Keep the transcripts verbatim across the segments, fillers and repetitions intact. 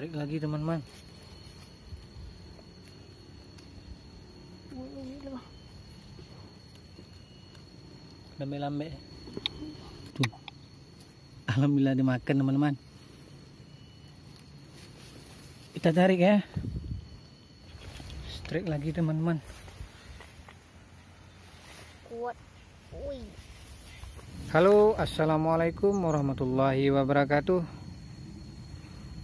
Trik lagi teman-teman. Lambe-lambe. Tuh. Alhamdulillah dimakan teman-teman. Kita tarik ya. Trik lagi teman-teman. Kuat. Ui. Halo, assalamualaikum warahmatullahi wabarakatuh.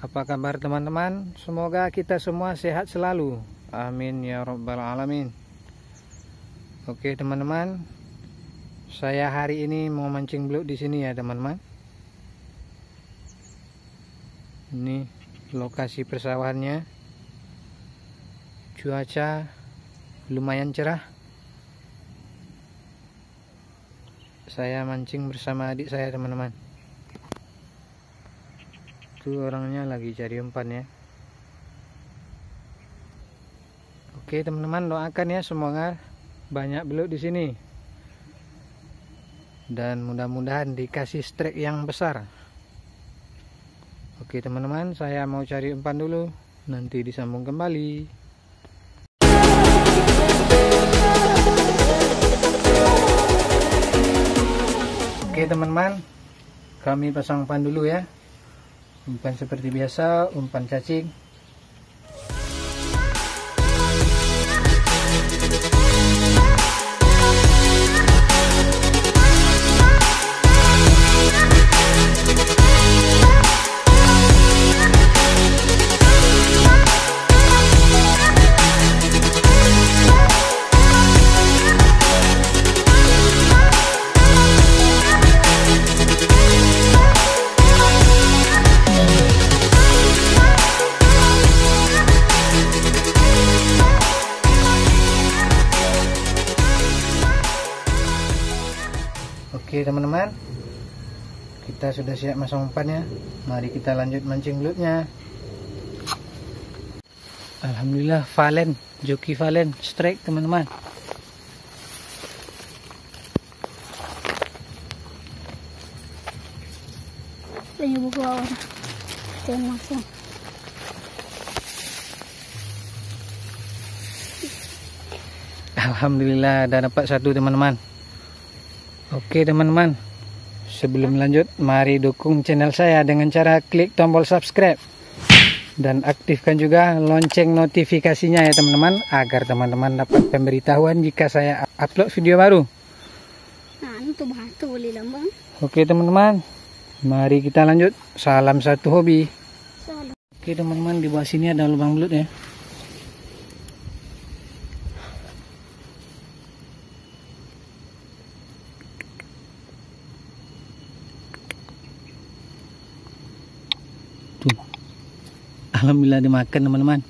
Apa kabar teman-teman? Semoga kita semua sehat selalu. Amin ya rabbal alamin. Oke teman-teman, saya hari ini mau mancing belut di sini ya teman-teman. Ini lokasi persawahannya. Cuaca lumayan cerah. Saya mancing bersama adik saya teman-teman. Itu orangnya lagi cari umpan ya. Oke teman-teman, doakan ya semoga banyak belut di sini dan mudah-mudahan dikasih strike yang besar. Oke teman-teman, saya mau cari umpan dulu, nanti disambung kembali. Oke teman-teman, kami pasang umpan dulu ya. Umpan seperti biasa, umpan cacing. Oke teman-teman, kita sudah siap masang umpannya. Mari kita lanjut mancing belutnya. Alhamdulillah Valen, joki Valen strike teman-teman. Ini buku awan. Kita masuk. Alhamdulillah ada dapat satu teman-teman. Oke teman-teman, sebelum lanjut mari dukung channel saya dengan cara klik tombol subscribe dan aktifkan juga lonceng notifikasinya ya teman-teman, agar teman-teman dapat pemberitahuan jika saya upload video baru. Oke teman-teman, mari kita lanjut. Salam satu hobi. Oke teman-teman, di bawah sini ada lubang belut ya. Tuh. Alhamdulillah dimakan teman-teman.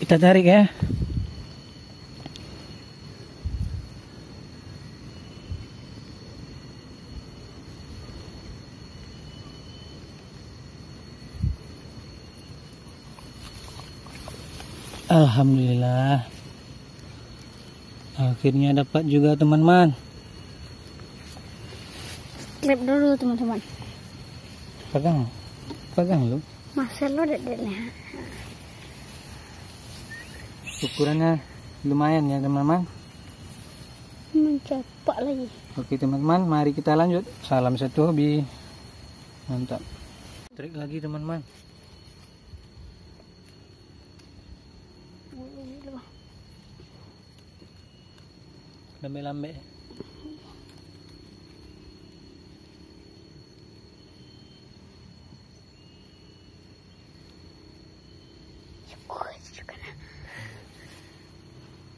Kita tarik ya. Alhamdulillah akhirnya dapat juga teman-teman. Klip dulu teman-teman. Pegang, pegang lu. Masa lu dedeknya. Ukurannya lumayan ya teman-teman. Mencapak lagi. Oke teman-teman, mari kita lanjut. Salam satu hobi. Mantap. Trik lagi teman-teman. Lambe-lambe.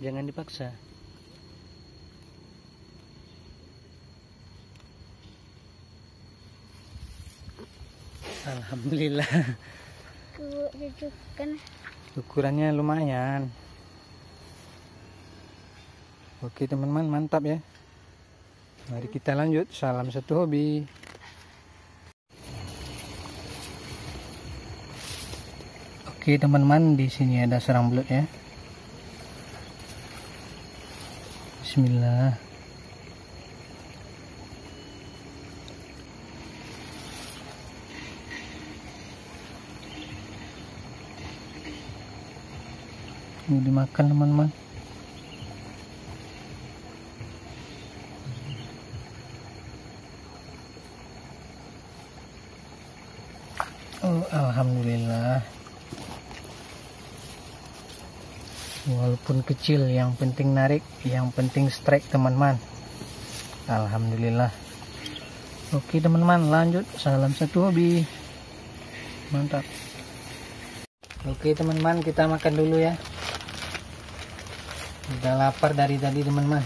Jangan dipaksa. Alhamdulillah. Ukurannya lumayan. Oke teman-teman, mantap ya. Mari kita lanjut. Salam satu hobi. Oke teman-teman, di sini ada sarang belut ya. Bismillah. ini dimakan teman-teman. Oh, alhamdulillah, walaupun kecil yang penting narik, yang penting strike teman-teman. Alhamdulillah. Oke teman-teman, lanjut. Salam satu hobi, mantap. Oke teman-teman, kita makan dulu ya, udah lapar dari tadi teman-teman.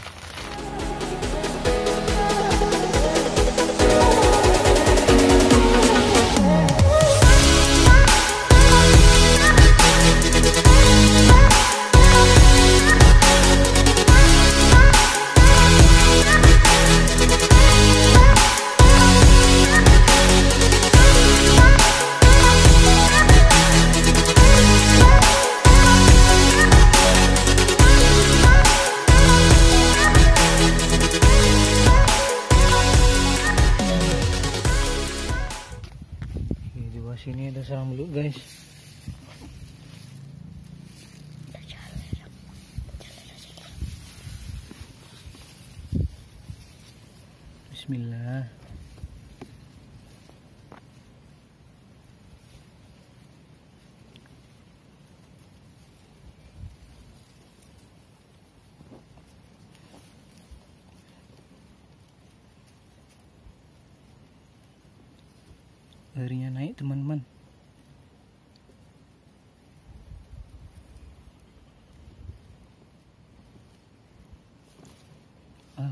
Sini ada sarang belut guys. Bismillah. Larinya naik teman-teman.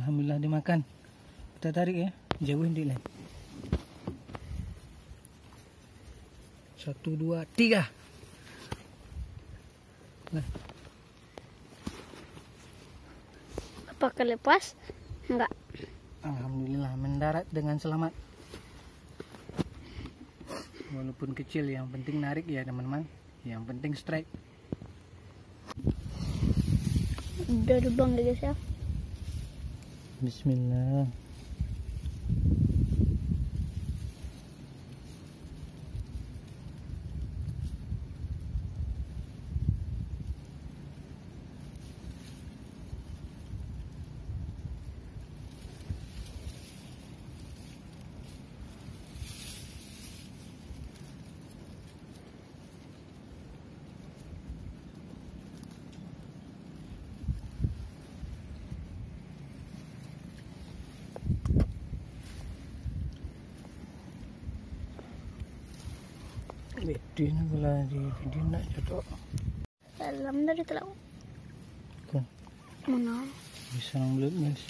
Alhamdulillah dimakan. Kita tarik ya, jauhin dilihat. Satu, dua, tiga. Nah. Apakah lepas? Enggak. Alhamdulillah mendarat dengan selamat. Walaupun kecil yang penting narik ya teman-teman, yang penting strike. Udah lubang deh guys ya. Bismillah. Bedin pula di bedin nak cocok. Dalam dari telak. Kan. Mana? Bisa belut guys.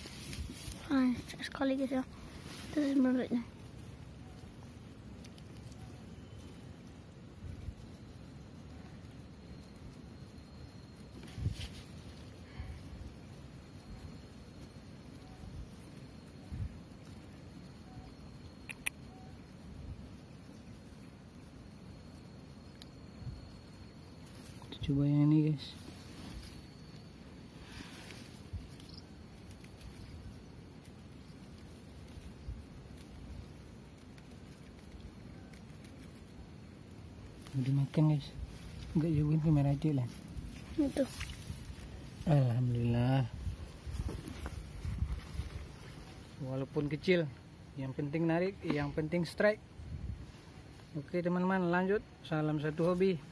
Ah, sekali guys ya. Terus belutnya. Coba yang ini guys. Dimakan guys. Enggak jauhin kamera aja lah. Itu. Alhamdulillah. Walaupun kecil, yang penting narik, yang penting strike. Oke teman-teman, lanjut. Salam satu hobi.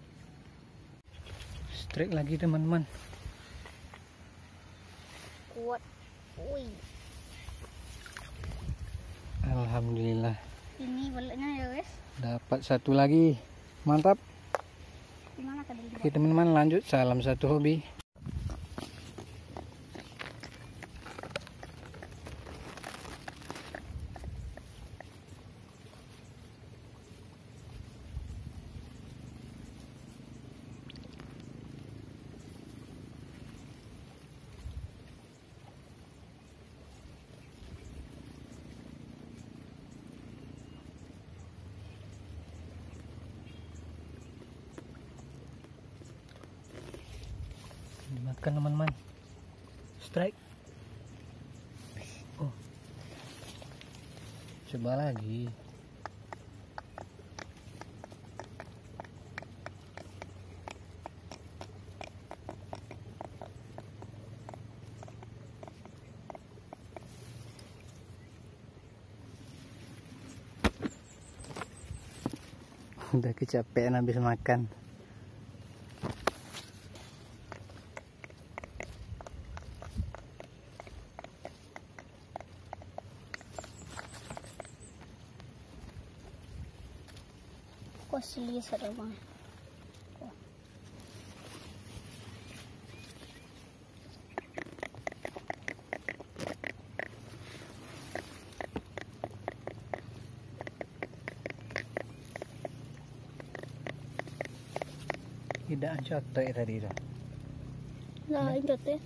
Strike lagi teman-teman. Kuat. Ui. Alhamdulillah. Ini belutnya ya guys. Dapat satu lagi. Mantap. Oke teman-teman, lanjut. Salam satu hobi. Dimakan teman-teman. Strike. Oh. Coba lagi. Udah kecapean habis makan. Kok asli seru banget. Tidak cotek tadi itu. Nah, ini cotek.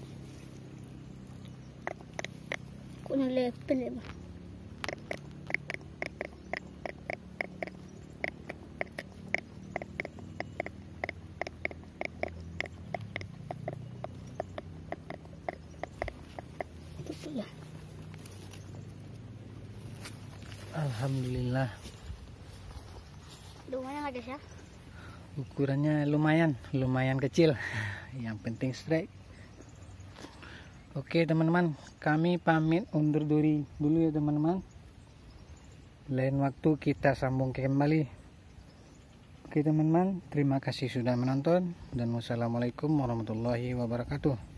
Kok nilai pelik bah. Alhamdulillah. Lumayan ada ya. Ukurannya lumayan, lumayan kecil. Yang penting strike. Oke teman-teman, kami pamit undur diri dulu ya teman-teman. Lain waktu kita sambung kembali. Oke teman-teman, terima kasih sudah menonton. Dan wassalamualaikum warahmatullahi wabarakatuh.